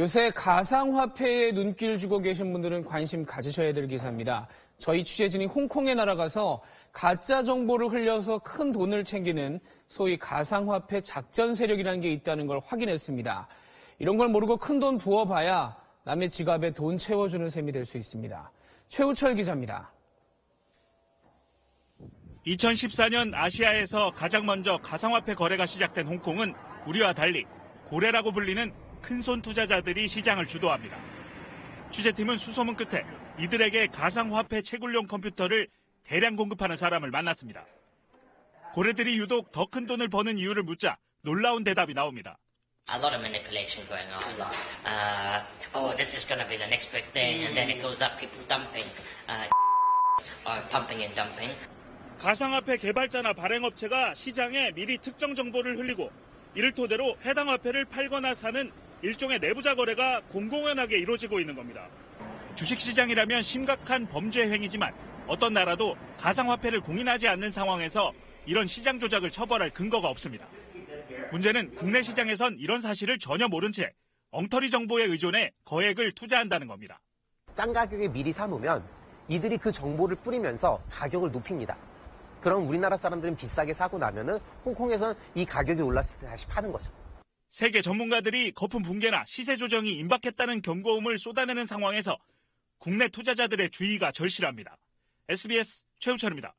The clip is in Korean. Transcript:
요새 가상화폐에 눈길 주고 계신 분들은 관심 가지셔야 될 기사입니다. 저희 취재진이 홍콩에 날아가서 가짜 정보를 흘려서 큰 돈을 챙기는 소위 가상화폐 작전 세력이라는 게 있다는 걸 확인했습니다. 이런 걸 모르고 큰 돈 부어봐야 남의 지갑에 돈 채워주는 셈이 될 수 있습니다. 최우철 기자입니다. 2014년 아시아에서 가장 먼저 가상화폐 거래가 시작된 홍콩은 우리와 달리 고래라고 불리는 큰손 투자자들이 시장을 주도합니다. 취재팀은 수소문 끝에 이들에게 가상화폐 채굴용 컴퓨터를 대량 공급하는 사람을 만났습니다. 고래들이 유독 더 큰 돈을 버는 이유를 묻자 놀라운 대답이 나옵니다. A lot of manipulation going on. This is going to be the next big thing, and then it goes up. People dumping, or pumping and dumping. 가상화폐 개발자나 발행업체가 시장에 미리 특정 정보를 흘리고 이를 토대로 해당 화폐를 팔거나 사는 일종의 내부자 거래가 공공연하게 이루어지고 있는 겁니다. 주식시장이라면 심각한 범죄 행위지만 어떤 나라도 가상화폐를 공인하지 않는 상황에서 이런 시장 조작을 처벌할 근거가 없습니다. 문제는 국내 시장에선 이런 사실을 전혀 모른 채 엉터리 정보에 의존해 거액을 투자한다는 겁니다. 싼 가격에 미리 사놓으면 이들이 그 정보를 뿌리면서 가격을 높입니다. 그럼 우리나라 사람들은 비싸게 사고 나면은 홍콩에선 이 가격이 올랐을 때 다시 파는 거죠. 세계 전문가들이 거품 붕괴나 시세 조정이 임박했다는 경고음을 쏟아내는 상황에서 국내 투자자들의 주의가 절실합니다. SBS 최우철입니다.